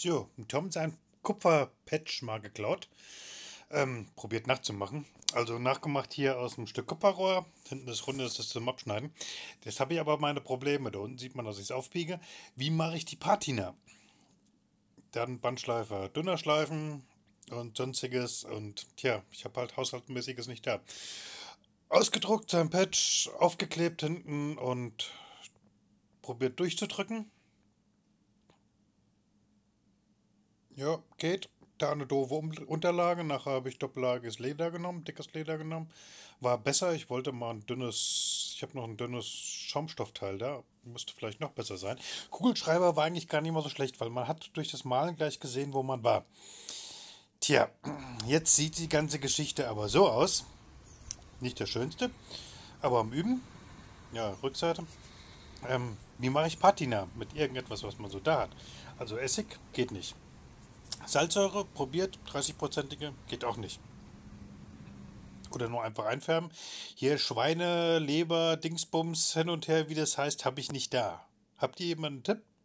So, Tom hat sein Kupferpatch mal geklaut. Probiert nachzumachen. Also nachgemacht hier aus einem Stück Kupferrohr. Hinten das Runde ist das zum Abschneiden. Jetzt habe ich aber meine Probleme. Da unten sieht man, dass ich es aufbiege. Wie mache ich die Patina? Dann Bandschleifer dünner schleifen und sonstiges. Und tja, ich habe halt haushaltsmäßiges nicht da. Ausgedruckt, sein Patch, aufgeklebt hinten und probiert durchzudrücken. Ja, geht. Da eine doofe Unterlage. Nachher habe ich doppellagiges Leder genommen, dickes Leder genommen. War besser. Ich wollte mal ein dünnes, ich habe noch ein dünnes Schaumstoffteil da. Müsste vielleicht noch besser sein. Kugelschreiber war eigentlich gar nicht mal so schlecht, weil man hat durch das Malen gleich gesehen, wo man war. Tja, jetzt sieht die ganze Geschichte aber so aus. Nicht der schönste, aber am Üben. Ja, Rückseite. Wie mache ich Patina? Mit irgendetwas, was man so da hat. Also Essig geht nicht. Salzsäure probiert, 30%ige, geht auch nicht. Oder nur einfach einfärben. Hier Schweine, Leber, Dingsbums, hin und her, wie das heißt, habe ich nicht da. Habt ihr jemanden einen Tipp?